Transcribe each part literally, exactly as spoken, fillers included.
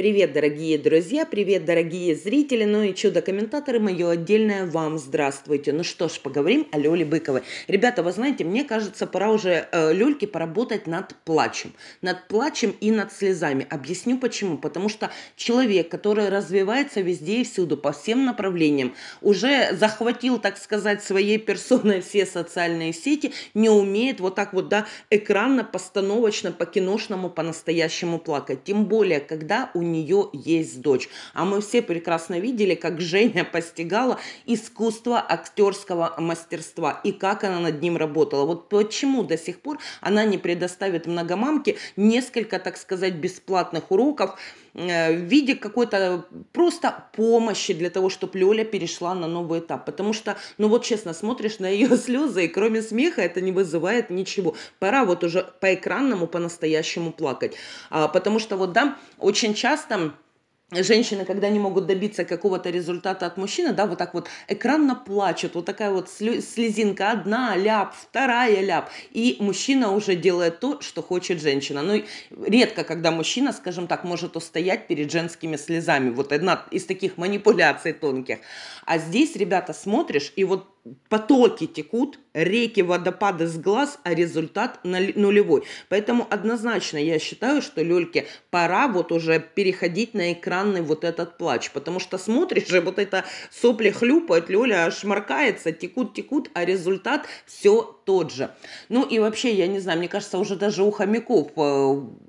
Привет, дорогие друзья, привет, дорогие зрители, ну и чудо-комментаторы, мое отдельное вам здравствуйте. Ну что ж, поговорим о Лёле Быковой. Ребята, вы знаете, мне кажется, пора уже э, Лёльке поработать над плачем. Над плачем и над слезами. Объясню почему. Потому что человек, который развивается везде и всюду, по всем направлениям, уже захватил, так сказать, своей персоной все социальные сети, не умеет вот так вот, да, экранно, постановочно, по-киношному, по-настоящему плакать. Тем более, когда у нее есть дочь. А мы все прекрасно видели, как Женя постигала искусство актерского мастерства и как она над ним работала. Вот почему до сих пор она не предоставит многомамке несколько, так сказать, бесплатных уроков в виде какой-то просто помощи для того, чтобы Лёля перешла на новый этап. Потому что, ну вот честно, смотришь на ее слезы, и кроме смеха это не вызывает ничего. Пора вот уже по-экранному, по-настоящему плакать. А, потому что вот, да, очень часто женщины, когда не могут добиться какого-то результата от мужчины, да, вот так вот экранно плачут, вот такая вот слезинка, одна ляп, вторая ляп, и мужчина уже делает то, что хочет женщина. Ну, редко, когда мужчина, скажем так, может устоять перед женскими слезами, вот одна из таких манипуляций тонких. А здесь, ребята, смотришь, и вот потоки текут, реки, водопады с глаз, а результат нулевой. Поэтому однозначно я считаю, что Лёльке пора вот уже переходить на экранный вот этот плач, потому что смотришь же, вот это сопли хлюпают, Лёля аж шмаркается, текут-текут, а результат все тот же. Ну и вообще, я не знаю, мне кажется, уже даже у хомяков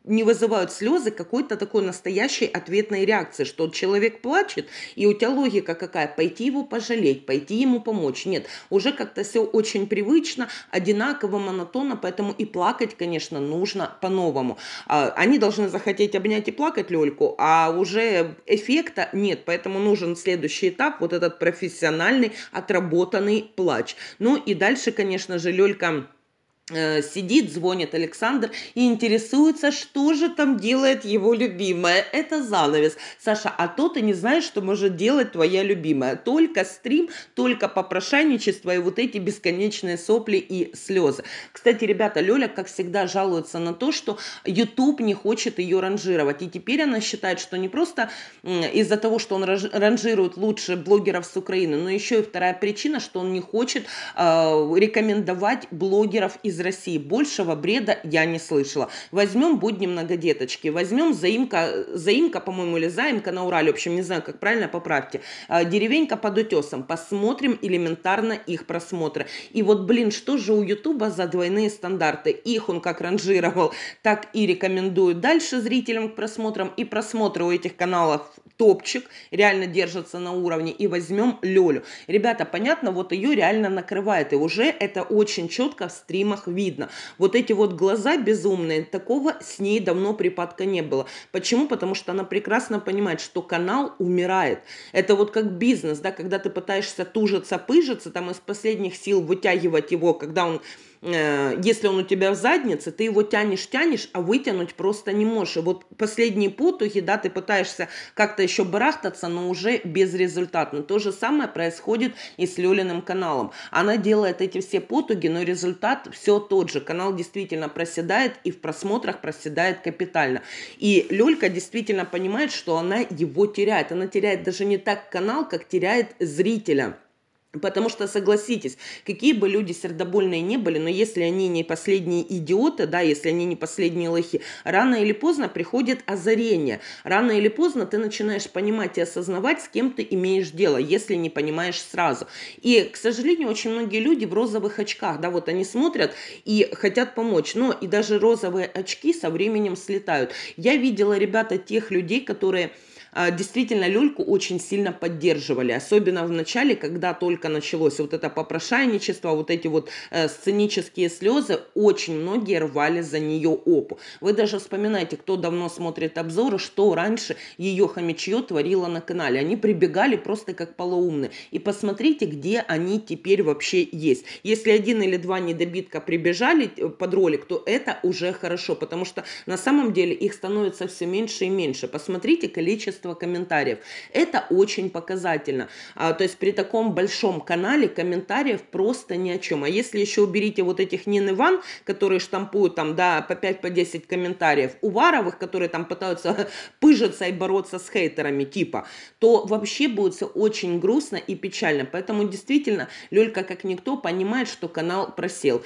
не вызывают слезы какой-то такой настоящей ответной реакции, что человек плачет, и у тебя логика какая? Пойти его пожалеть, пойти ему помочь. Нет, уже как-то все очень привычно, одинаково, монотонно, поэтому и плакать, конечно, нужно по-новому. Они должны захотеть обнять и плакать Лёльку, а уже эффекта нет, поэтому нужен следующий этап, вот этот профессиональный, отработанный плач. Ну и дальше, конечно же, Лёлька сидит, звонит Александр и интересуется, что же там делает его любимая. Это занавес. Саша, а то ты не знаешь, что может делать твоя любимая. Только стрим, только попрошайничество и вот эти бесконечные сопли и слезы. Кстати, ребята, Лёля, как всегда, жалуется на то, что Ютуб не хочет ее ранжировать. И теперь она считает, что не просто из-за того, что он ранжирует лучше блогеров с Украины, но еще и вторая причина, что он не хочет э, рекомендовать блогеров из России. Большего бреда я не слышала. Возьмем будни многодеточки, возьмем заимка, заимка, по-моему, или заимка на Урале, в общем, не знаю, как правильно, поправьте. Деревенька под утесом. Посмотрим элементарно их просмотры. И вот, блин, что же у Ютуба за двойные стандарты? Их он как ранжировал, так и рекомендую дальше зрителям к просмотрам. И просмотры у этих каналов топчик, реально держатся на уровне. И возьмем Лёлю. Ребята, понятно, вот ее реально накрывает. И уже это очень четко в стримах видно. Вот эти вот глаза безумные, такого с ней давно припадка не было. Почему? Потому что она прекрасно понимает, что канал умирает. Это вот как бизнес, да, когда ты пытаешься тужиться, пыжиться, там из последних сил вытягивать его, когда он, э, если он у тебя в заднице, ты его тянешь, тянешь, а вытянуть просто не можешь. И вот последние потухи, да, ты пытаешься как-то еще барахтаться, но уже безрезультатно. То же самое происходит и с Лёлиным каналом. Она делает эти все потуги, но результат все тот же. Канал действительно проседает и в просмотрах проседает капитально. И Лёлька действительно понимает, что она его теряет. Она теряет даже не так канал, как теряет зрителя. Потому что, согласитесь, какие бы люди сердобольные не были, но если они не последние идиоты, да, если они не последние лохи, рано или поздно приходит озарение. Рано или поздно ты начинаешь понимать и осознавать, с кем ты имеешь дело, если не понимаешь сразу. И, к сожалению, очень многие люди в розовых очках, да, вот они смотрят и хотят помочь, но и даже розовые очки со временем слетают. Я видела, ребята, тех людей, которые действительно Лёльку очень сильно поддерживали, особенно в начале, когда только началось вот это попрошайничество, вот эти вот э, сценические слезы, очень многие рвали за нее опу. Вы даже вспоминайте, кто давно смотрит обзоры, что раньше ее хомячье творило на канале. Они прибегали просто как полоумные. И посмотрите, где они теперь вообще есть. Если один или два недобитка прибежали под ролик, то это уже хорошо, потому что на самом деле их становится все меньше и меньше. Посмотрите количество количество комментариев. Это очень показательно. А, то есть при таком большом канале комментариев просто ни о чем. А если еще уберите вот этих Нины Ван, которые штампуют там, да, по пять по десять комментариев, у Варовых, которые там пытаются пыжиться и бороться с хейтерами типа, то вообще будет все очень грустно и печально. Поэтому действительно Лёлька как никто понимает, что канал просел.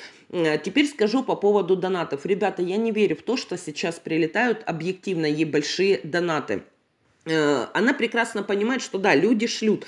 Теперь скажу по поводу донатов. Ребята, я не верю в то, что сейчас прилетают объективно ей большие донаты. Она прекрасно понимает, что да, люди шлют.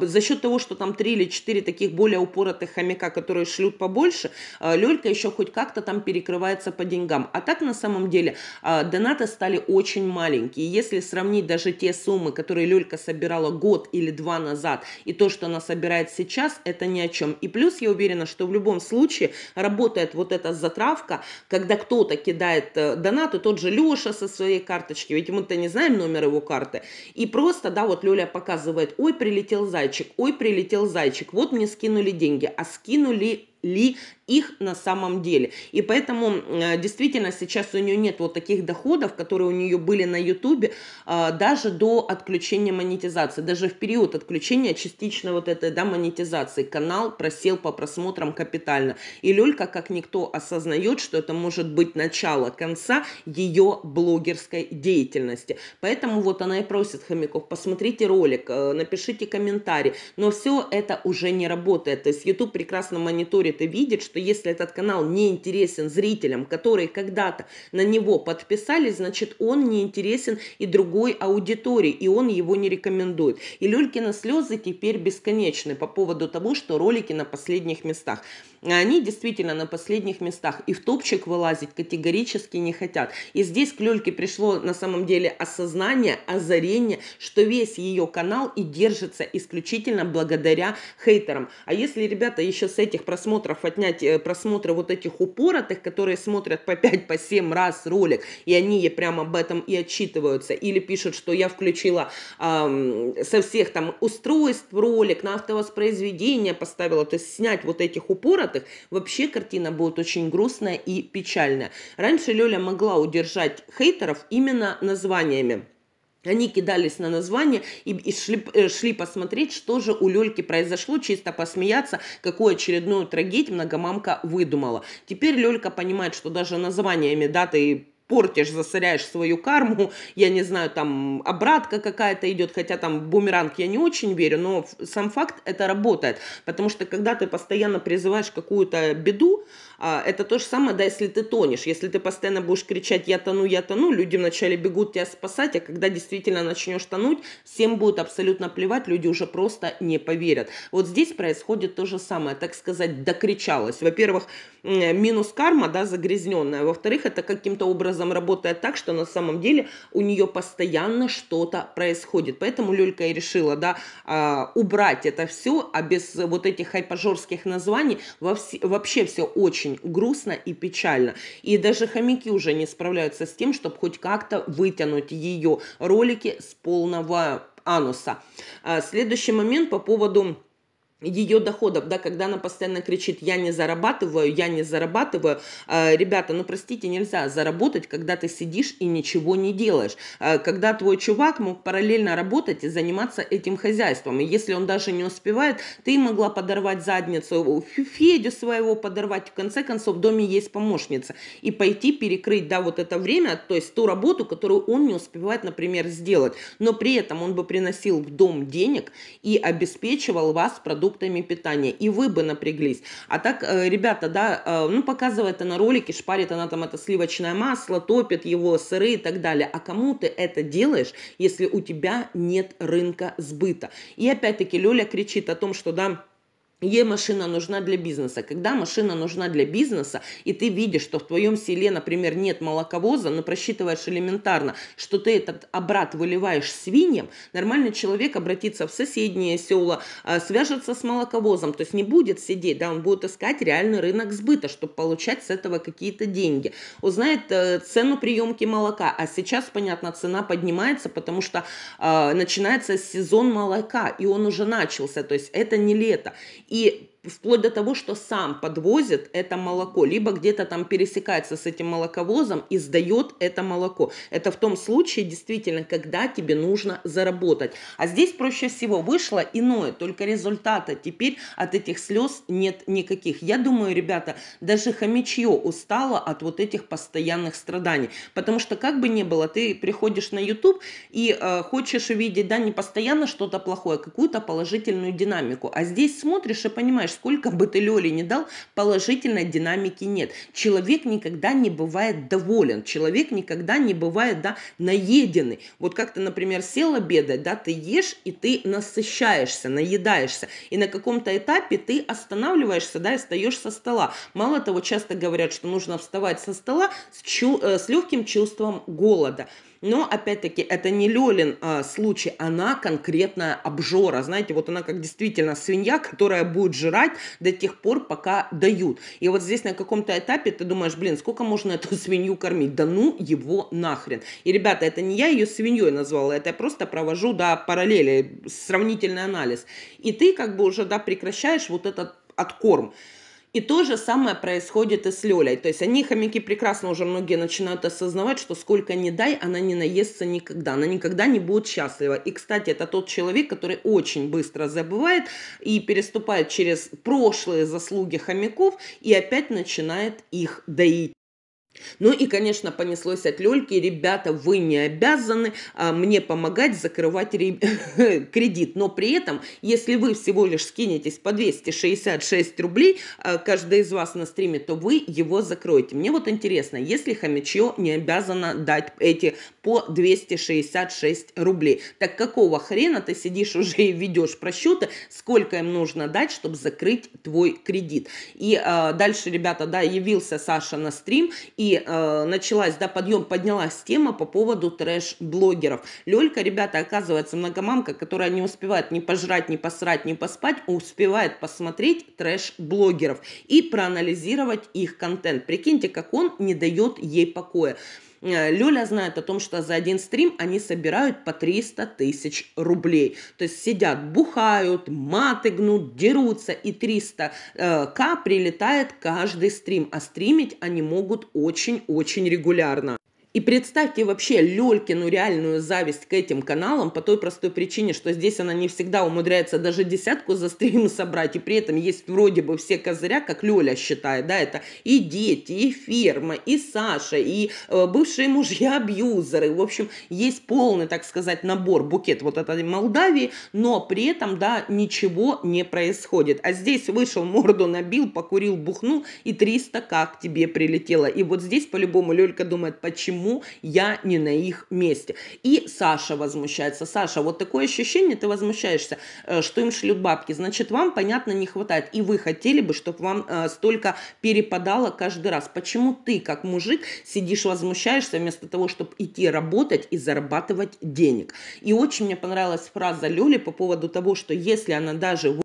За счет того, что там три или четыре таких более упоротых хомяка, которые шлют побольше, Лёлька еще хоть как-то там перекрывается по деньгам. А так на самом деле донаты стали очень маленькие. Если сравнить даже те суммы, которые Лёлька собирала год или два назад, и то, что она собирает сейчас, это ни о чем. И плюс я уверена, что в любом случае работает вот эта затравка, когда кто-то кидает донаты, тот же Лёша со своей карточки, ведь мы-то не знаем номер его карты. И просто, да, вот Лёля показывает, ой, прилетел зайчик, ой, прилетел зайчик, вот мне скинули деньги, а скинули ли их на самом деле. И поэтому действительно сейчас у нее нет вот таких доходов, которые у нее были на Ютубе, даже до отключения монетизации, даже в период отключения частично вот этой, да, монетизации канал просел по просмотрам капитально. И Лёлька как никто осознает, что это может быть начало конца ее блогерской деятельности. Поэтому вот она и просит хомяков, посмотрите ролик, напишите комментарий, но все это уже не работает. То есть Ютуб прекрасно мониторит и видит, что если этот канал не интересен зрителям, которые когда-то на него подписались, значит, он не интересен и другой аудитории, и он его не рекомендует. И Лёлькины слезы теперь бесконечны по поводу того, что ролики на последних местах. Они действительно на последних местах, и в топчик вылазить категорически не хотят. И здесь к Лёльке пришло на самом деле осознание, озарение, что весь ее канал и держится исключительно благодаря хейтерам. А если, ребята, еще с этих просмотров отнять просмотры вот этих упоротых, которые смотрят по пять по семь раз ролик, и они прямо об этом и отчитываются, или пишут, что я включила эм, со всех там устройств ролик, на автовоспроизведение поставила, то есть снять вот этих упоротых, вообще картина будет очень грустная и печальная. Раньше Лёля могла удержать хейтеров именно названиями. Они кидались на название и, и шли, шли посмотреть, что же у Лёльки произошло, чисто посмеяться, какую очередную трагедию многомамка выдумала. Теперь Лёлька понимает, что даже названиями, да, ты портишь, засоряешь свою карму, я не знаю, там обратка какая-то идет, хотя там бумеранг я не очень верю, но сам факт, это работает, потому что когда ты постоянно призываешь какую-то беду, это то же самое, да, если ты тонешь, если ты постоянно будешь кричать «я тону, я тону», люди вначале бегут тебя спасать, а когда действительно начнешь тонуть, всем будет абсолютно плевать, люди уже просто не поверят. Вот здесь происходит то же самое, так сказать, докричалось. Во-первых, минус карма, да, загрязненная, во-вторых, это каким-то образом работает так, что на самом деле у нее постоянно что-то происходит. Поэтому Лёлька и решила, да, убрать это все, а без вот этих хайпажорских названий вообще все очень грустно и печально. И даже хомяки уже не справляются с тем, чтобы хоть как-то вытянуть ее ролики с полного ануса. Следующий момент по поводу ее доходов, да, когда она постоянно кричит «я не зарабатываю, я не зарабатываю», э, ребята, ну простите, нельзя заработать, когда ты сидишь и ничего не делаешь, э, когда твой чувак мог параллельно работать и заниматься этим хозяйством, и если он даже не успевает, ты могла подорвать задницу, Федю своего подорвать, в конце концов в доме есть помощница, и пойти перекрыть, да, вот это время, то есть ту работу, которую он не успевает, например, сделать, но при этом он бы приносил в дом денег и обеспечивал вас продуктами питания, и вы бы напряглись. А так, ребята, да, ну показывает она ролики, шпарит она там это сливочное масло, топит его, сыры и так далее. А кому ты это делаешь, если у тебя нет рынка сбыта? И опять-таки Лёля кричит о том, что, да, ей машина нужна для бизнеса. Когда машина нужна для бизнеса, и ты видишь, что в твоем селе, например, нет молоковоза, но просчитываешь элементарно, что ты этот обрат выливаешь свиньям, нормальный человек обратится в соседние села, свяжется с молоковозом, то есть не будет сидеть, да, он будет искать реальный рынок сбыта, чтобы получать с этого какие-то деньги. Узнает э, цену приемки молока, а сейчас, понятно, цена поднимается, потому что э, начинается сезон молока, и он уже начался, то есть это не лето. И вплоть до того, что сам подвозит это молоко, либо где-то там пересекается с этим молоковозом и сдает это молоко. Это в том случае, действительно, когда тебе нужно заработать. А здесь проще всего вышло иное, только результата теперь от этих слез нет никаких. Я думаю, ребята, даже хомячье устало от вот этих постоянных страданий, потому что как бы ни было, ты приходишь на YouTube и э, хочешь увидеть, да, не постоянно что-то плохое, а какую-то положительную динамику, а здесь смотришь и понимаешь, сколько бы ты Лёле не дал, положительной динамики нет. Человек никогда не бывает доволен, человек никогда не бывает, да, наеденный. Вот как ты, например, сел обедать, да, ты ешь и ты насыщаешься, наедаешься, и на каком-то этапе ты останавливаешься, да, и встаешь со стола. Мало того, часто говорят, что нужно вставать со стола с, чу- с легким чувством голода. Но, опять-таки, это не Лёлин а, случай, она конкретная обжора. Знаете, вот она как действительно свинья, которая будет жрать до тех пор, пока дают. И вот здесь на каком-то этапе ты думаешь, блин, сколько можно эту свинью кормить? Да ну его нахрен. И, ребята, это не я ее свиньей назвала, это я просто провожу, да, параллели, сравнительный анализ. И ты как бы уже, да, прекращаешь вот этот откорм. И то же самое происходит и с Лёлей. То есть они, хомяки, прекрасно уже многие начинают осознавать, что сколько ни дай, она не наестся никогда. Она никогда не будет счастлива. И, кстати, это тот человек, который очень быстро забывает и переступает через прошлые заслуги хомяков и опять начинает их доить. Ну и, конечно, понеслось от Лёльки. Ребята, вы не обязаны а, мне помогать закрывать ре... кредит. Но при этом, если вы всего лишь скинетесь по двести шестьдесят шесть рублей, а, каждый из вас на стриме, то вы его закроете. Мне вот интересно, если хомячье не обязано дать эти по двести шестьдесят шесть рублей, так какого хрена ты сидишь уже и ведешь просчеты, сколько им нужно дать, чтобы закрыть твой кредит? И а, дальше, ребята, да, явился Саша на стрим, и э, началась, да, подъем, поднялась тема по поводу трэш-блогеров. Лёлька, ребята, оказывается, многомамка, которая не успевает ни пожрать, ни посрать, ни поспать, успевает посмотреть трэш-блогеров и проанализировать их контент. Прикиньте, как он не дает ей покоя. Лёля знает о том, что за один стрим они собирают по триста тысяч рублей. То есть сидят, бухают, маты гнут, дерутся, и триста тысяч прилетает каждый стрим. А стримить они могут очень-очень регулярно. И представьте вообще Лёлькину реальную зависть к этим каналам по той простой причине, что здесь она не всегда умудряется даже десятку за стрим собрать, и при этом есть вроде бы все козыря, как Лёля считает, да, это и дети, и ферма, и Саша, и э, бывшие мужья-абьюзеры, в общем, есть полный, так сказать, набор, букет вот этой Молдавии, но при этом, да, ничего не происходит. А здесь вышел, морду набил, покурил, бухнул, и триста тысяч к тебе прилетело. И вот здесь по-любому Лёлька думает, почему я не на их месте. И Саша возмущается. Саша, вот такое ощущение, ты возмущаешься, что им шлют бабки. Значит, вам, понятно, не хватает. И вы хотели бы, чтобы вам э, столько перепадало каждый раз. Почему ты, как мужик, сидишь, возмущаешься, вместо того, чтобы идти работать и зарабатывать денег? И очень мне понравилась фраза Лёли по поводу того, что если она даже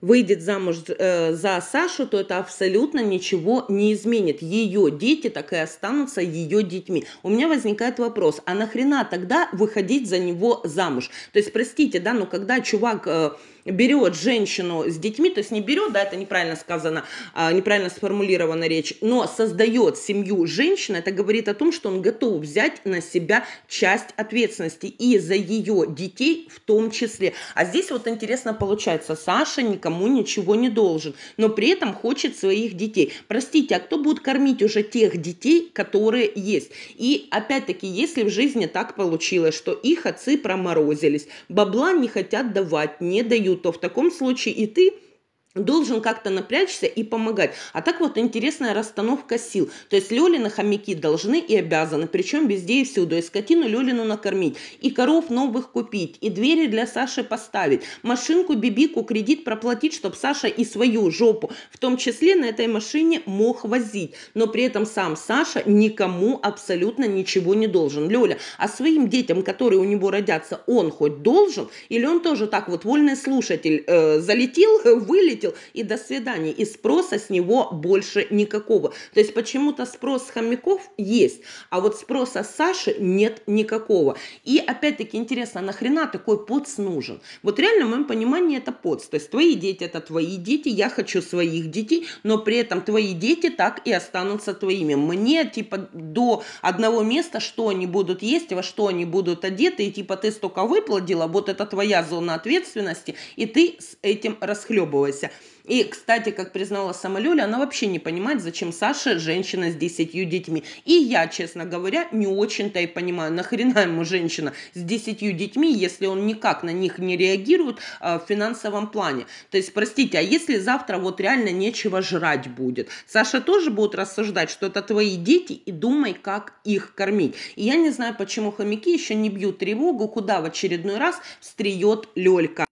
выйдет замуж э, за Сашу, то это абсолютно ничего не изменит. Ее дети так и останутся ее детьми. У меня возникает вопрос, а нахрена тогда выходить за него замуж? То есть, простите, да, но когда чувак э, берет женщину с детьми, то есть не берет, да, это неправильно сказано, э, неправильно сформулирована речь, но создает семью женщины, это говорит о том, что он готов взять на себя часть ответственности и за ее детей в том числе. А здесь вот интересно получается, Саша никому Кому ничего не должен, но при этом хочет своих детей. Простите, а кто будет кормить уже тех детей, которые есть? И опять-таки, если в жизни так получилось, что их отцы проморозились, бабла не хотят давать, не дают, то в таком случае и ты должен как-то напрячься и помогать. А так вот интересная расстановка сил. То есть Лёлины хомяки должны и обязаны, причем везде и всюду. И скотину Лёлину накормить, и коров новых купить, и двери для Саши поставить, машинку, бибику, кредит проплатить, чтобы Саша и свою жопу, в том числе на этой машине, мог возить. Но при этом сам Саша никому абсолютно ничего не должен. Лёля, а своим детям, которые у него родятся, он хоть должен? Или он тоже так вот вольный слушатель э, залетел, вылетел, вылетел, и до свидания. И спроса с него больше никакого. То есть почему-то спрос с хомяков есть, а вот спроса с Саши нет никакого. И опять-таки интересно, нахрена такой поц нужен? Вот реально в моем понимании это поц. То есть твои дети это твои дети, я хочу своих детей, но при этом твои дети так и останутся твоими. Мне типа до одного места, что они будут есть, во что они будут одеты, и типа ты столько выплодила, вот это твоя зона ответственности, и ты с этим расхлебывайся. И, кстати, как признала сама Лёля, она вообще не понимает, зачем Саше женщина с десятью детьми. И я, честно говоря, не очень-то и понимаю, нахрена ему женщина с десятью детьми, если он никак на них не реагирует а, в финансовом плане. То есть, простите, а если завтра вот реально нечего жрать будет? Саша тоже будет рассуждать, что это твои дети, и думай, как их кормить. И я не знаю, почему хомяки еще не бьют тревогу, куда в очередной раз встрет Лёлька.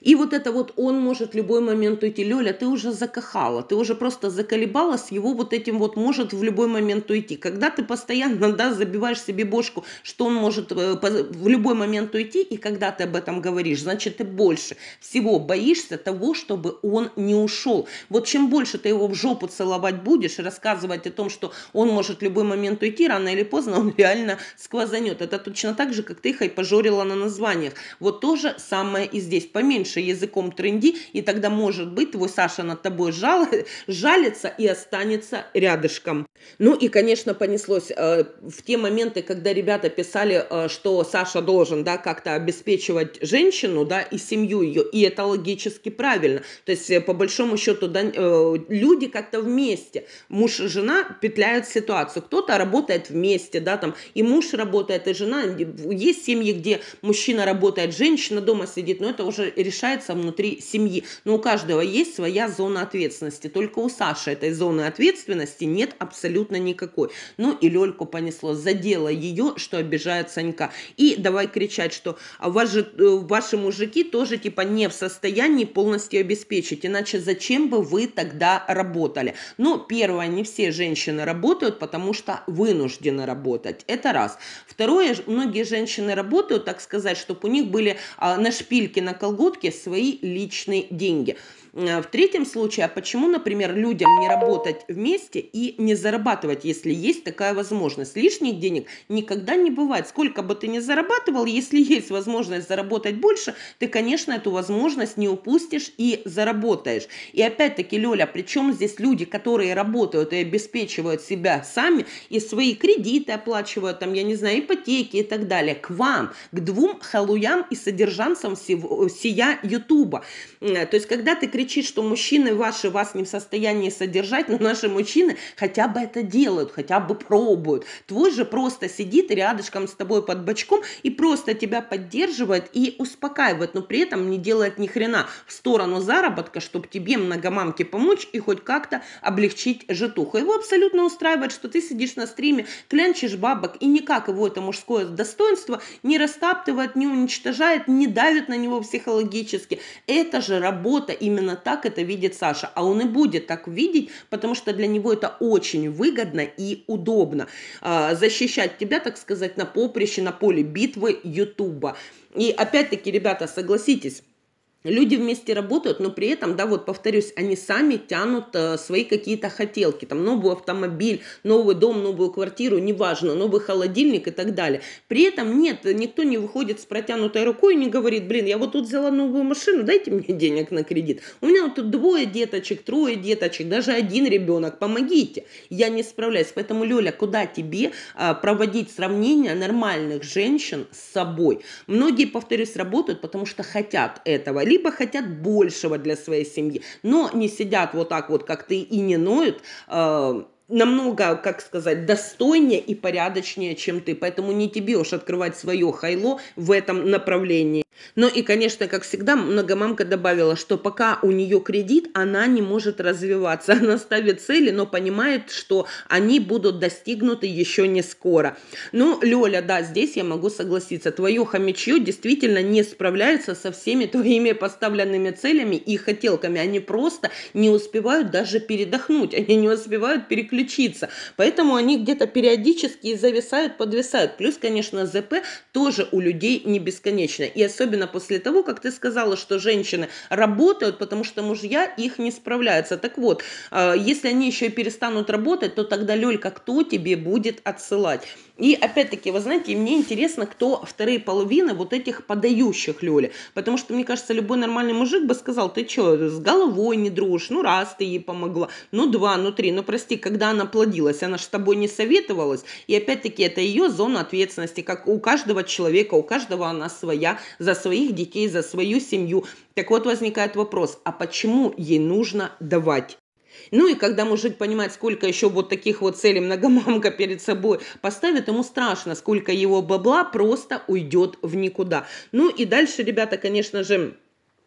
И вот это вот он может в любой момент уйти. Лёля, ты уже закахала, ты уже просто заколебалась, его вот этим вот может в любой момент уйти. Когда ты постоянно, да, забиваешь себе бошку, что он может в любой момент уйти, и когда ты об этом говоришь, значит, ты больше всего боишься того, чтобы он не ушел. Вот чем больше ты его в жопу целовать будешь, рассказывать о том, что он может в любой момент уйти, рано или поздно он реально сквозанет. Это точно так же, как ты хайпожорила на названиях. Вот то же самое и здесь. Поменьше языком тренди, и тогда, может быть, твой Саша над тобой жал, жалится и останется рядышком. Ну и, конечно, понеслось э, в те моменты, когда ребята писали, э, что Саша должен, да, как-то обеспечивать женщину, да, и семью ее, и это логически правильно. То есть, э, по большому счету, да, э, люди как-то вместе, муж и жена петляют ситуацию. Кто-то работает вместе, да, там, и муж работает, и жена. Есть семьи, где мужчина работает, женщина дома сидит, но это уже решение решается внутри семьи. Но у каждого есть своя зона ответственности. Только у Саши этой зоны ответственности нет абсолютно никакой. Ну и Лёльку понесло. Задело ее, что обижает Санька. И давай кричать, что ваши, ваши мужики тоже типа не в состоянии полностью обеспечить. Иначе зачем бы вы тогда работали? Ну, первое, не все женщины работают, потому что вынуждены работать. Это раз. Второе, многие женщины работают, так сказать, чтобы у них были а, на шпильке, на колготке свои личные деньги. В третьем случае, а почему, например, людям не работать вместе и не зарабатывать, если есть такая возможность? Лишних денег никогда не бывает. Сколько бы ты ни зарабатывал, если есть возможность заработать больше, ты, конечно, эту возможность не упустишь и заработаешь. И опять-таки, Лёля, причем здесь люди, которые работают и обеспечивают себя сами, и свои кредиты оплачивают, там, я не знаю, ипотеки и так далее, к вам, к двум халуям и содержанцам сия Ютуба. То есть, когда ты критикуешь, кричит, что мужчины ваши вас не в состоянии содержать, но наши мужчины хотя бы это делают, хотя бы пробуют. Твой же просто сидит рядышком с тобой под бочком и просто тебя поддерживает и успокаивает, но при этом не делает ни хрена в сторону заработка, чтобы тебе, многомамке, помочь и хоть как-то облегчить житуху. Его абсолютно устраивает, что ты сидишь на стриме, клянчишь бабок, и никак его это мужское достоинство не растаптывает, не уничтожает, не давит на него психологически. Это же работа, именно так это видит Саша, а он и будет так видеть, потому что для него это очень выгодно и удобно. Защищать тебя, так сказать, на поприще, на поле битвы Ютуба. И опять-таки, ребята, согласитесь, люди вместе работают, но при этом, да, вот повторюсь, они сами тянут э, свои какие-то хотелки, там, новый автомобиль, новый дом, новую квартиру, неважно, новый холодильник и так далее. При этом нет, никто не выходит с протянутой рукой и не говорит, блин, я вот тут взяла новую машину, дайте мне денег на кредит. У меня вот тут двое деточек, трое деточек, даже один ребенок, помогите, я не справляюсь. Поэтому, Лёля, куда тебе э, проводить сравнение нормальных женщин с собой? Многие, повторюсь, работают, потому что хотят этого, либо хотят большего для своей семьи, но не сидят вот так вот, как ты, и не ноют, э, намного, как сказать, достойнее и порядочнее, чем ты. Поэтому не тебе уж открывать свое хайло в этом направлении. Ну и, конечно, как всегда, многомамка добавила, что пока у нее кредит, она не может развиваться. Она ставит цели, но понимает, что они будут достигнуты еще не скоро. Ну, Лёля, да, здесь я могу согласиться. Твое хомячье действительно не справляется со всеми твоими поставленными целями и хотелками. Они просто не успевают даже передохнуть. Они не успевают переключиться. Поэтому они где-то периодически зависают, подвисают. Плюс, конечно, зэ пэ тоже у людей не бесконечно. И особенно особенно после того, как ты сказала, что женщины работают, потому что мужья их не справляются. Так вот, если они еще и перестанут работать, то тогда, Лёлька, кто тебе будет отсылать? И опять-таки, вы знаете, мне интересно, кто вторые половины вот этих подающих, Лёля. Потому что, мне кажется, любой нормальный мужик бы сказал: ты что, с головой не дружишь? Ну раз ты ей помогла, ну два, ну три. Ну прости, когда она плодилась, она же с тобой не советовалась. И опять-таки, это ее зона ответственности, как у каждого человека, у каждого она своя, за своих детей, за свою семью. Так вот, возникает вопрос, а почему ей нужно давать? Ну и когда мужик понимает, сколько еще вот таких вот целей многомамка перед собой поставит, ему страшно, сколько его бабла просто уйдет в никуда. Ну и дальше, ребята, конечно же,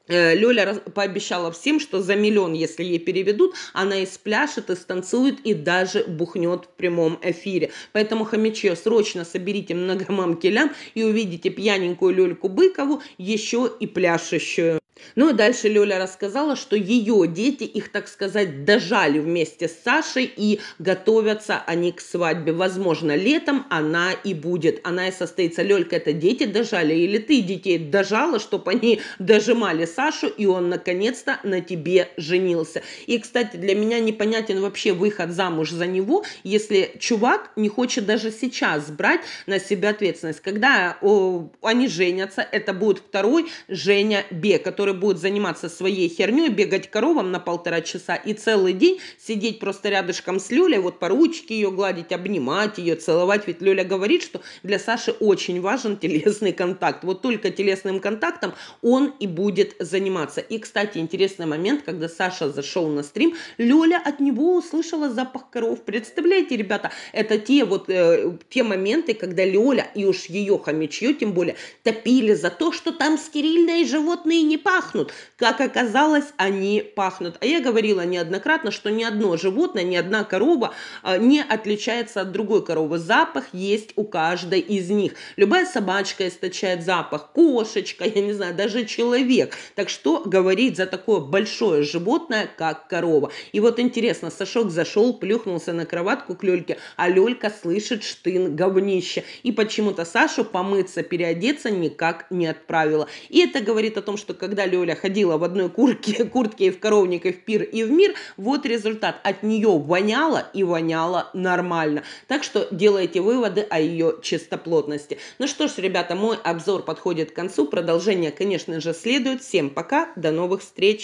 Лёля пообещала всем, что за миллион, если ей переведут, она и спляшет, и станцует, и даже бухнет в прямом эфире. Поэтому, хомячье, срочно соберите многомамки лям и увидите пьяненькую Лёльку Быкову, еще и пляшущую. Ну и дальше Лёля рассказала, что ее дети их, так сказать, дожали вместе с Сашей, и готовятся они к свадьбе. Возможно, летом она и будет, она и состоится. Лёлька, это дети дожали или ты детей дожала, чтобы они дожимали Сашу, и он наконец-то на тебе женился? И, кстати, для меня непонятен вообще выход замуж за него, если чувак не хочет даже сейчас брать на себя ответственность. Когда о, они женятся, это будет второй Женя Бе, который который будет заниматься своей херней, бегать коровам на полтора часа и целый день сидеть просто рядышком с Лёлей, вот по ручке ее гладить, обнимать ее, целовать. Ведь Лёля говорит, что для Саши очень важен телесный контакт. Вот только телесным контактом он и будет заниматься. И, кстати, интересный момент, когда Саша зашел на стрим, Лёля от него услышала запах коров. Представляете, ребята, это те вот э, те моменты, когда Лёля и уж ее хомячье, тем более, топили за то, что там стерильные животные не пахнут. пахнут. Как оказалось, они пахнут. А я говорила неоднократно, что ни одно животное, ни одна корова не отличается от другой коровы. Запах есть у каждой из них. Любая собачка источает запах, кошечка, я не знаю, даже человек. Так что говорить за такое большое животное, как корова. И вот интересно, Сашок зашел, плюхнулся на кроватку к Лёльке, а Лёлька слышит штын говнища. И почему-то Сашу помыться, переодеться никак не отправила. И это говорит о том, что когда Когда Лёля ходила в одной куртке, куртке и в коровник, и в пир, и в мир, вот результат. От нее воняло, и воняло нормально. Так что делайте выводы о ее чистоплотности. Ну что ж, ребята, мой обзор подходит к концу. Продолжение, конечно же, следует. Всем пока, до новых встреч.